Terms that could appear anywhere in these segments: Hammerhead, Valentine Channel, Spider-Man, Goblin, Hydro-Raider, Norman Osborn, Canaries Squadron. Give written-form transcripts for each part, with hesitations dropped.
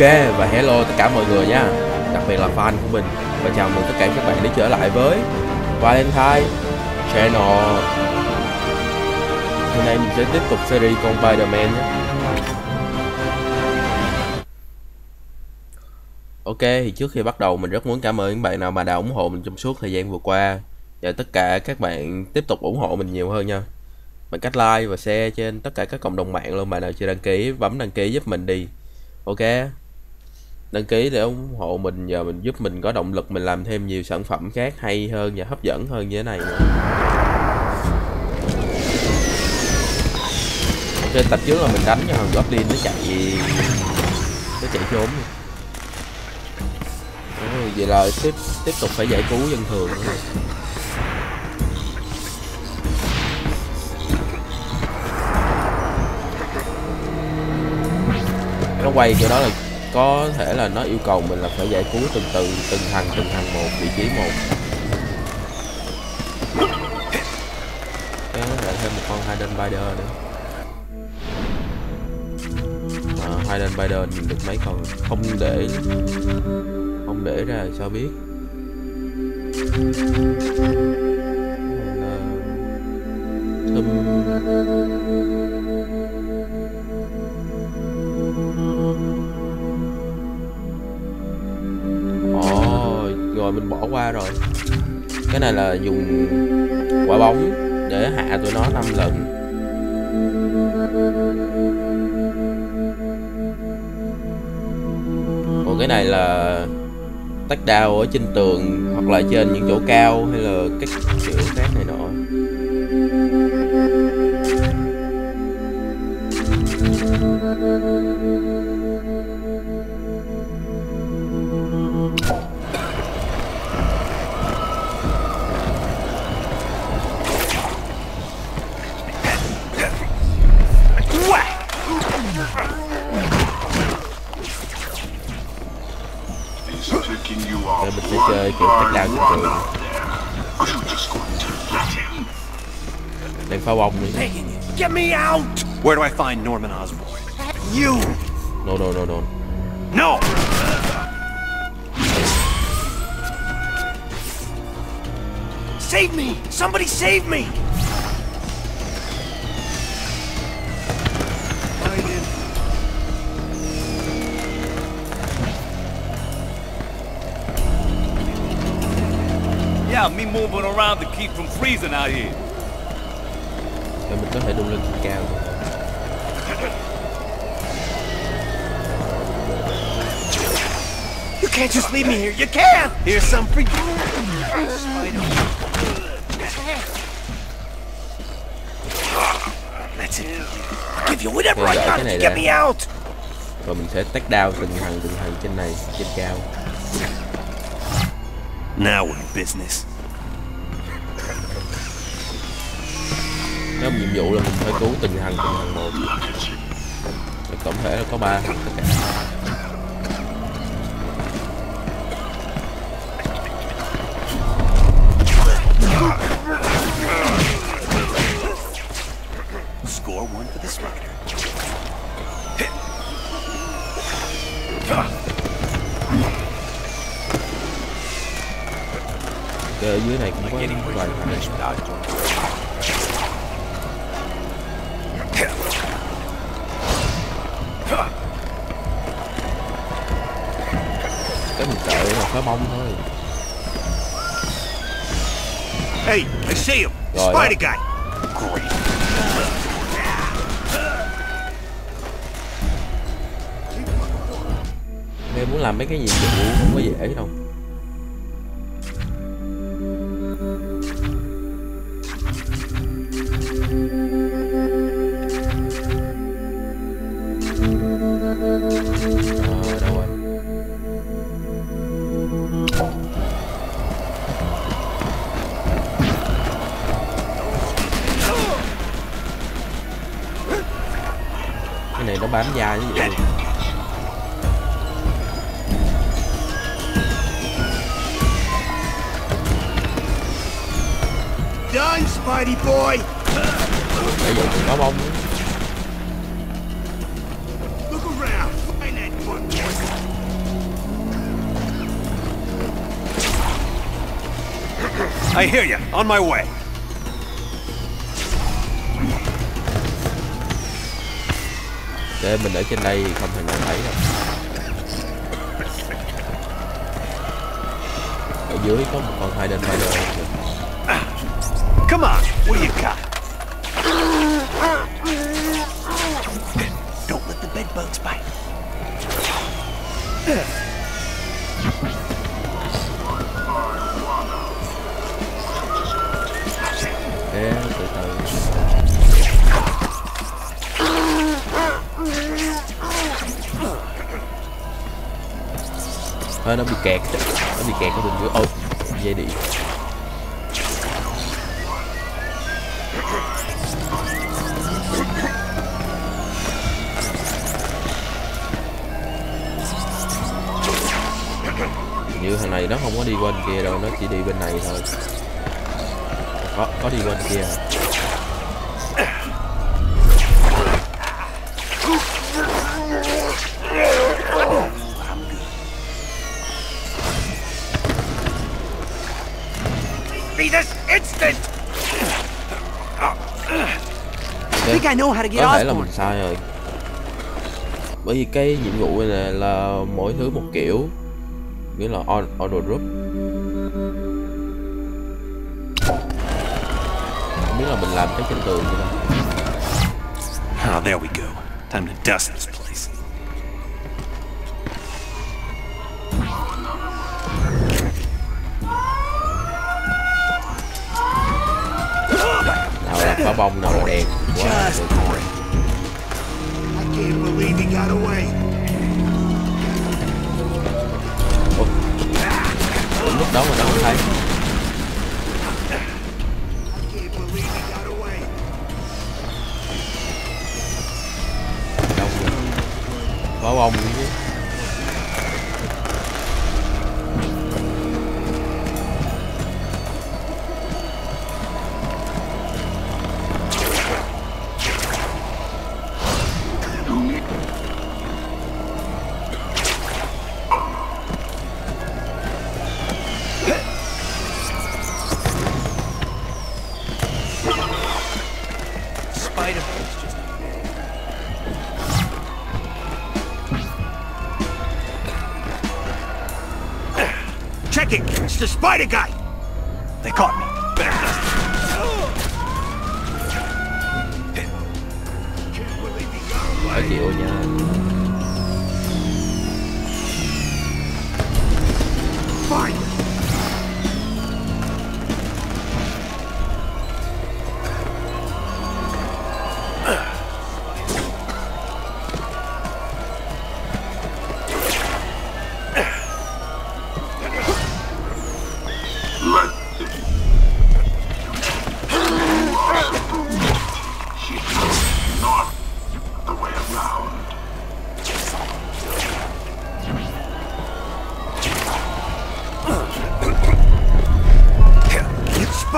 Ok, và hello tất cả mọi người nha, đặc biệt là fan của mình. Và chào mừng tất cả các bạn đã trở lại với Valentine Channel. Hôm nay mình sẽ tiếp tục series con Spider-Man. Ok, thì trước khi bắt đầu mình rất muốn cảm ơn các bạn nào mà đã ủng hộ mình trong suốt thời gian vừa qua. Và tất cả các bạn tiếp tục ủng hộ mình nhiều hơn nha, bằng cách like và share trên tất cả các cộng đồng mạng luôn. Bạn nào chưa đăng ký, bấm đăng ký giúp mình đi. Ok, đăng ký để ủng hộ mình, giờ mình giúp mình có động lực mình làm thêm nhiều sản phẩm khác hay hơn và hấp dẫn hơn như thế này. Ok, tập trước là mình đánh cho thằng Goblin nó chạy trốn. Vậy là tiếp tục phải giải cứu dân thường. Nó quay kiểu đó là có thể là nó yêu cầu mình là phải giải cứu từng thằng một, vị trí một. Cái lại thêm một con Hydro-Raider nữa. Hydro-Raider nhìn được mấy con, không để ra sao biết. Là... Rồi mình bỏ qua rồi. Cái này là dùng quả bóng để hạ tụi nó 5 lần. Còn cái này là tách đao ở trên tường hoặc là trên những chỗ cao hay là các kiểu khác này nọ. Để mình sẽ chơi kiểu tách đao trên tường. Đang phá bông đi. Get me out. Where do I find Norman Osborn? You. No. Save me. Somebody save me. Yeah, me moving around to keep from freezing out here. Mình có thể đun lên cao. You can't just leave me here. You can't. Here's some free. That's it. I'll give you whatever I got to get me out. Rồi mình sẽ tách đao từng thằng trên này, trên cao. Now we're in business. Nếu nhiệm vụ là mình phải cứu từng thằng một. Tổng thể là có 3 thằng tất cả. Score 1 for the Spider. Ở dưới này cũng có vài thằng. Cái mình chạy là phá bông thôi. Hey, I see him. Spider guy. Em muốn làm mấy cái gì cũng không có dễ đâu. Này nó bám da như vậy. Done, Spidey boy. Để vậy thì có bông. Look around, find that one. I hear you. On my way. Để mình ở trên đây thì không thể nào thấy đâu. Ở dưới có một con Hydro Raider. Come on, what do you got? Don't let the bed bugs bite. Nó bị kẹt, ở bên dưới. Ôi, dây điện. Như thằng này nó không có đi qua bên kia đâu, nó chỉ đi bên này thôi. Có đi qua bên kia. I know how to get. Có thể là mình sai rồi, bởi vì cái nhiệm vụ này là mỗi thứ một kiểu, nghĩa là auto group. Không biết là mình làm cái trên tường gì đâu. Ah, there we go. Time to dust this place. Nào là phá bông, nào là đèn. Just great. I can't believe he got away. Lúc đó mình đâu có thấy. Đâu rồi? Phá bông chứ. It's the spider guy. They caught me. Fine.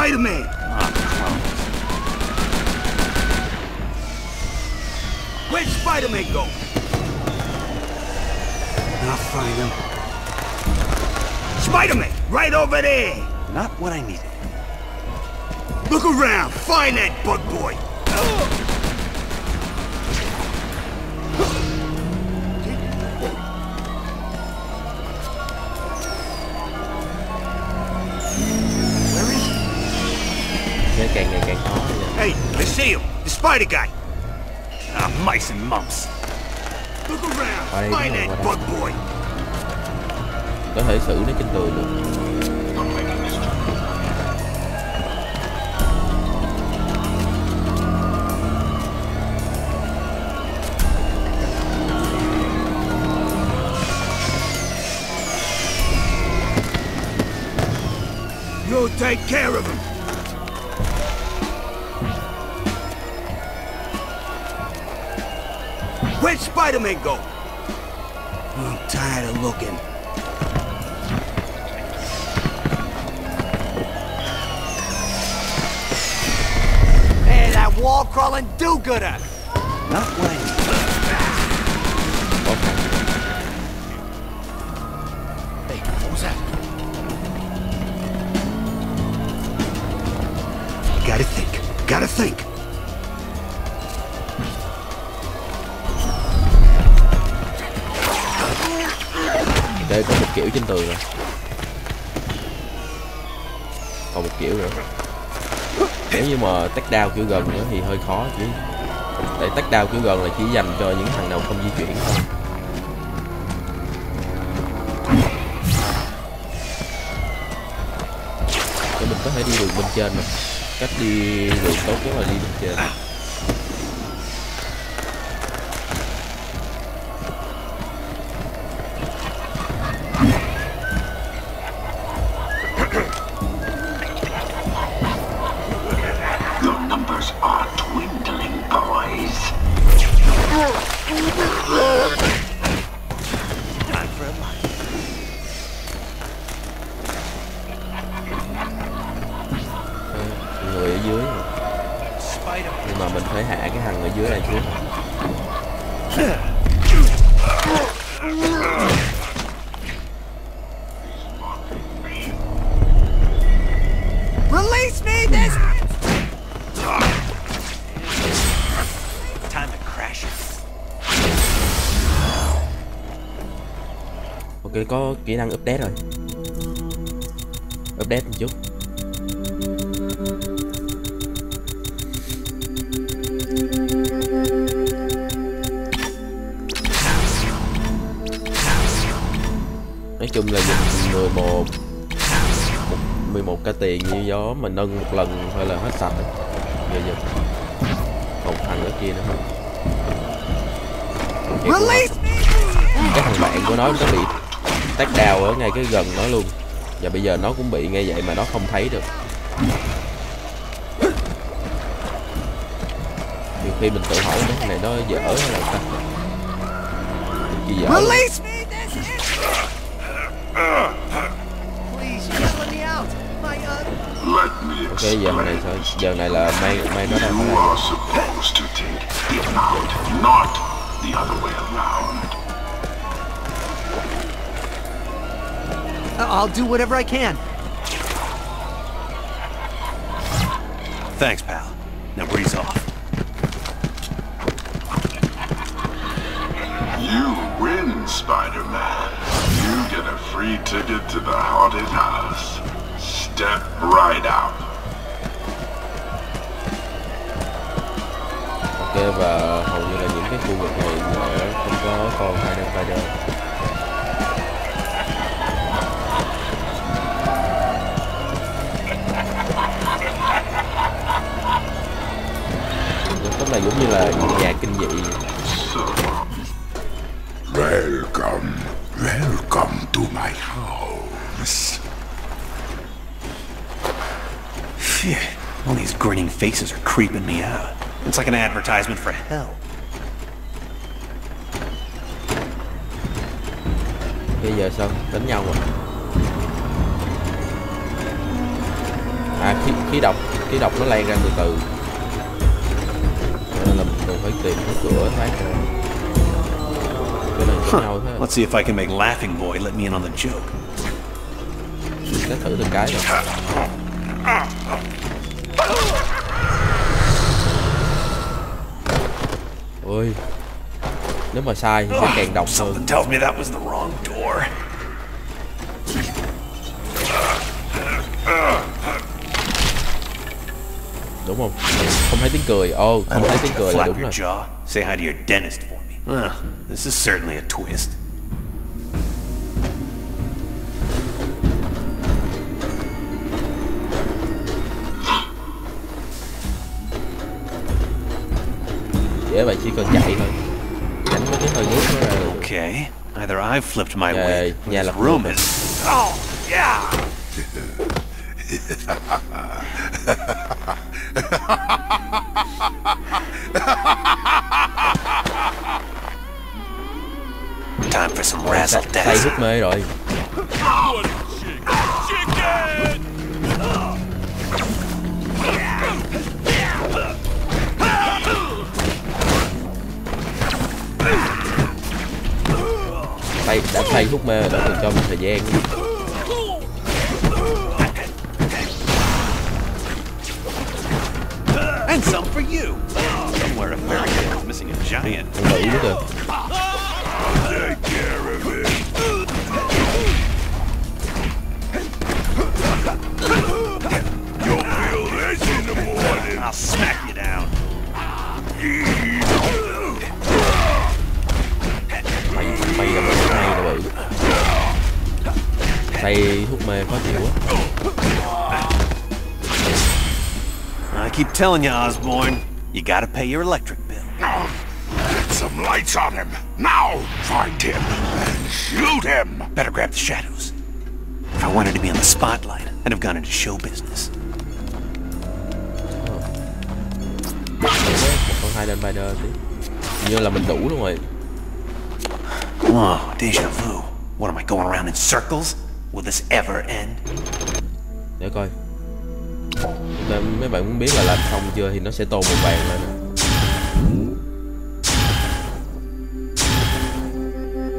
Spider-Man. Where'd Spider-Man go? I'll find him. Spider-Man, right over there. Not what I needed. Look around. Find that bug boy. Hey, I see him. The spider guy. Ah, mice and mumps. Look around. Find that bug boy. Có thể xử nó trên tường được. You take care of him. Where'd Spider-Man go? I'm tired of looking. Hey, that wall-crawling do-gooder! Not what I need. Hey, what was that? Gotta think. Gotta think. Đây có một kiểu trên tường rồi. Còn một kiểu rồi. Nếu như mà tách đao kiểu gần nữa thì hơi khó chứ. Để tách đao kiểu gần là chỉ dành cho những thằng nào không di chuyển thôi. Thì mình có thể đi đường bên trên mà. Cách đi đường tốt nhất là đi bên trên. Có kỹ năng update rồi. Update một chút. Nói chung là dùng 11 cái tiền như gió mà nâng một lần thôi là hết sạch rồi. Giờ giật. Còn thằng ở kia nữa không? Cái thằng bạn của nó có bị tách đào ở ngay cái gần nó luôn. Và bây giờ nó cũng bị ngay vậy mà nó không thấy được. Nhiều khi mình tự hỏi cái này nó dở hay là ta chi dở. Ok, giờ này là may nó đang phải. I'll do whatever I can. Thanks, pal. Now breeze off. You win, Spider-Man. You get a free ticket to the haunted house. Step right out. Okay, và hầu như là những cái khu vực này không có con Spider-Man. Là giống như là nhà kinh dị. Welcome, welcome to my house. Shit, all these grinning faces are creeping me out. It's like an advertisement for hell. Bây giờ xong đánh nhau rồi. À, khí độc nó lan ra từ từ. Huh. Let's see if I can make Laughing Boy let me in on the joke. Ôi, nếu mà sai thì sẽ càng độc hơn. Something tells me that was the wrong door. Đúng không? Không thấy tiếng cười. Oh, không thấy tiếng cười là đúng rồi. Say hi to your dentist for me. This is certainly a twist. Dễ vậy, chỉ cần chạy thôi. Tránh mấy cái hơi nước đó ra. Okay, either I've flipped my way. Nhà là room is. Oh yeah. Time for some razzle dazzle. Mê rồi. Đã thay hút mê đã từng cho một thời gian. And some for you. Somewhere a fairy tale is missing a giant. Take care of it. You'll feel this in the morning. I'll smack you down. Thầy hút mê khó chịu quá. I keep telling you, Osborn, you gotta pay your electric bill. Get some lights on him. Now find him and shoot him. Better grab the shadows. If I wanted to be in the spotlight, I'd have gone into show business. Whoa, deja vu. What am I going around in circles? Will this ever end? Để coi. Mấy bạn muốn biết là làm xong chưa thì nó sẽ tô màu vàng lên.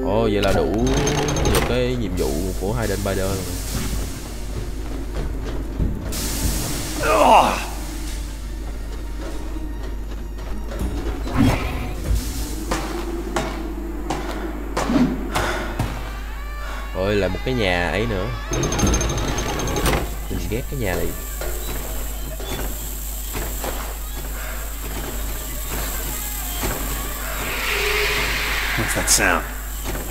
Ồ, vậy là đủ được cái nhiệm vụ của Hydro-Raider rồi. Ôi, là một cái nhà ấy nữa. Mình ghét cái nhà này. What's that sound?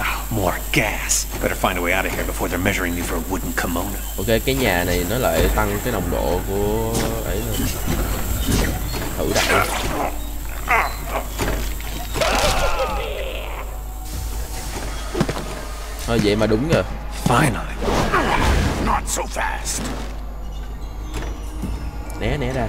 Oh, more gas. Better find a way out of here before they're measuring me for a wooden kimono. Ok, cái nhà này nó lại tăng cái nồng độ của ấy lên. Thử đặt. Thôi vậy mà đúng rồi. Finally. Not so fast. Né né ra.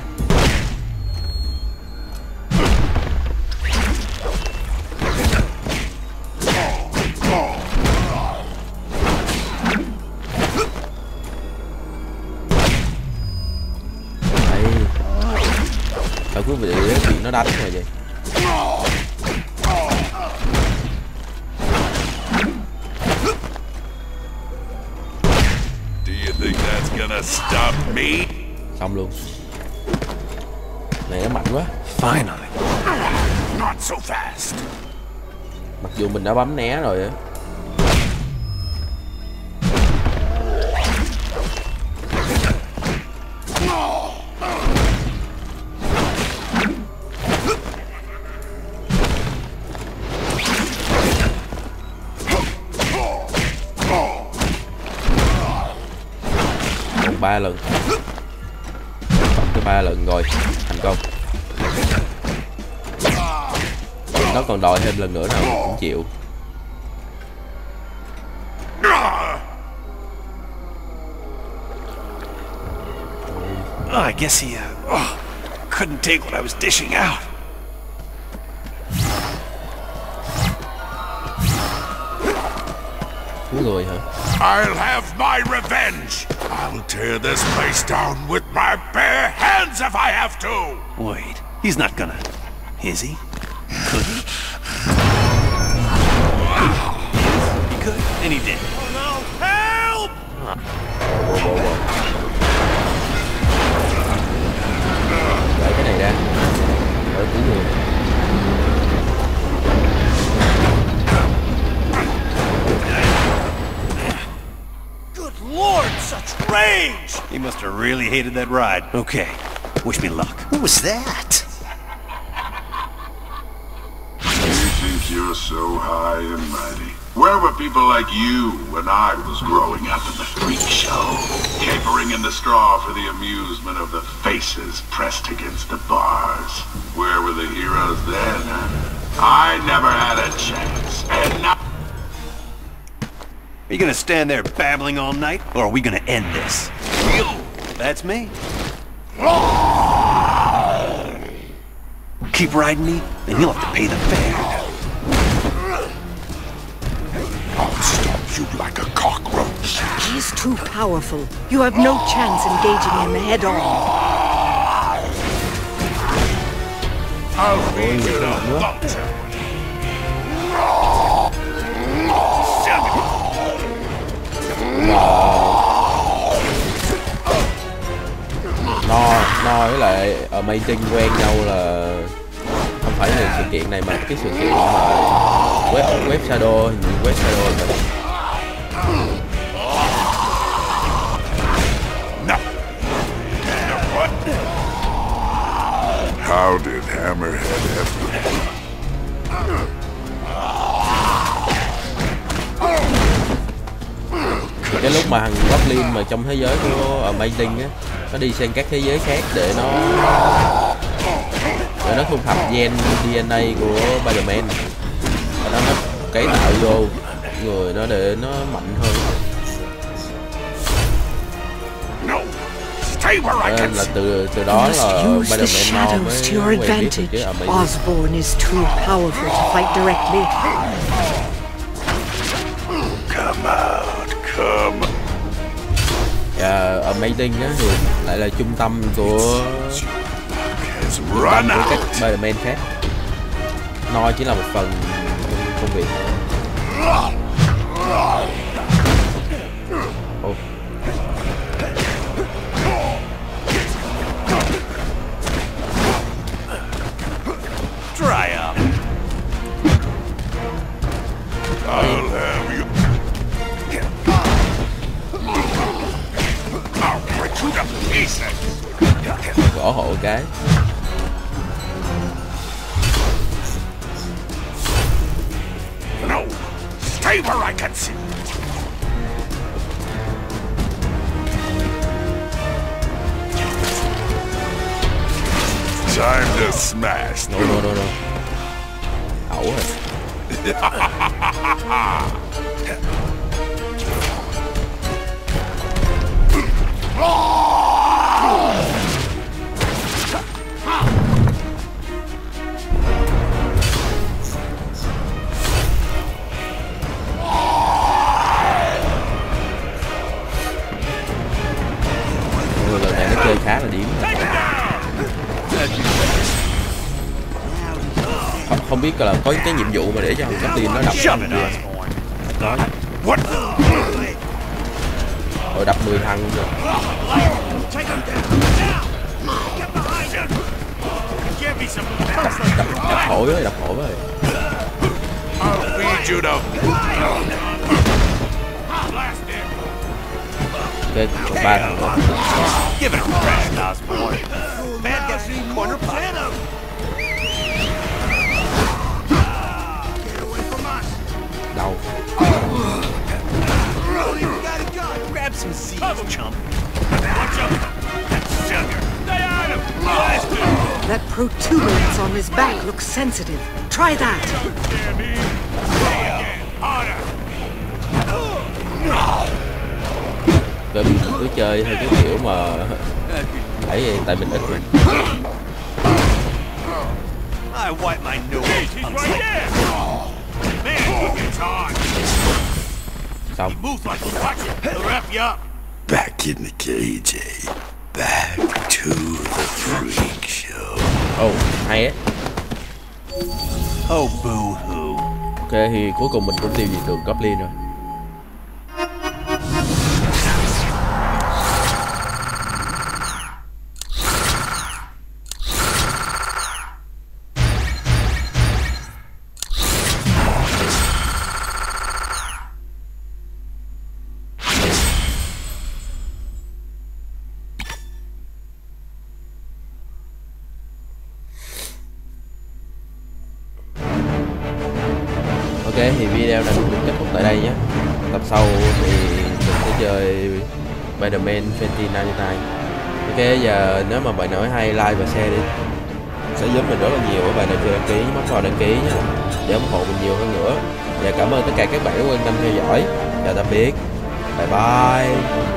Cứ bị nó đánh rồi vậy. Do you think that's gonna stop me? Xong luôn. Này nó mạnh quá. Finally. Not so fast. Mặc dù mình đã bấm né rồi á. Ba lần, bấm tới 3 lần rồi, thành công. Nó còn đòi thêm lần nữa nào cũng chịu. I guess he couldn't take what I was dishing out. I'll have my revenge. I'll tear this place down with my bare hands if I have to. Wait, he's not gonna, is he? Could he? He could, and he did. Oh no! Help! Lấy cái này ra. Lấy cái này. Lord, such rage! He must have really hated that ride. Okay, wish me luck. What was that? You think you're so high and mighty? Where were people like you when I was growing up in the freak show? Capering in the straw for the amusement of the faces pressed against the bars. Where were the heroes then? I never had a chance, and now... Are you gonna stand there babbling all night, or are we gonna end this? That's me. Keep riding me, and you'll have to pay the fare. I'll stomp you like a cockroach. He's too powerful. You have no chance engaging him head on. I'll be good on. No. Noi với lại Amazing quen nhau là không phải là sự kiện này, mà cái sự kiện mà web shadow, những web shadow này. How did Hammerhead have the boot? Cái lúc mà thằng Goblin mà trong thế giới của Amazing á, nó đi sang các thế giới khác để nó thu thập gen DNA của Spider-Man, nó cấy tạo vô người nó để nó mạnh hơn. Nên là từ đó là Spider-Man mới quen biết được cái Amazing. Osborn is too powerful to fight directly. Come out, come. Amazing á thì lại là trung tâm của các Spider-Man khác. Noi chỉ là một phần công việc. Gõ hộ cái. No, stay where I can see. Time to smash. No. Ảo rồi. Khá là điểm. Không biết là có cái nhiệm vụ mà để cho cái team nó đập rồi đập 10 thằng rồi. Đập hổ rồi. Cái 3 thằng đó. Give it a rest, Osborn. Man gets in corner planet. Get away from us. No. You got a gun. Grab some seeds, chump. Watch out. That's sugar. Stay on him. That protuberance on his back looks sensitive. Try that. Honor. Để mình cứ chơi theo cái kiểu mà ấy, tại mình ít rồi. Xong. Back in the cage, back to the freak show. Oh, hay á. Oh, boo hoo. Ok, thì cuối cùng mình cũng tiêu diệt được Goblin rồi. Thì video này mình kết thúc tại đây nhé. Tập sau thì mình sẽ chơi Spider-Man Fenty 99. Ok, giờ nếu mà bạn nói hay like và share đi, sẽ giúp mình rất là nhiều. Các bạn đã chưa đăng ký nhấn vào đăng ký nhé, để ủng hộ mình nhiều hơn nữa. Và cảm ơn tất cả các bạn đã quan tâm theo dõi. Chào tạm biệt. Bye bye.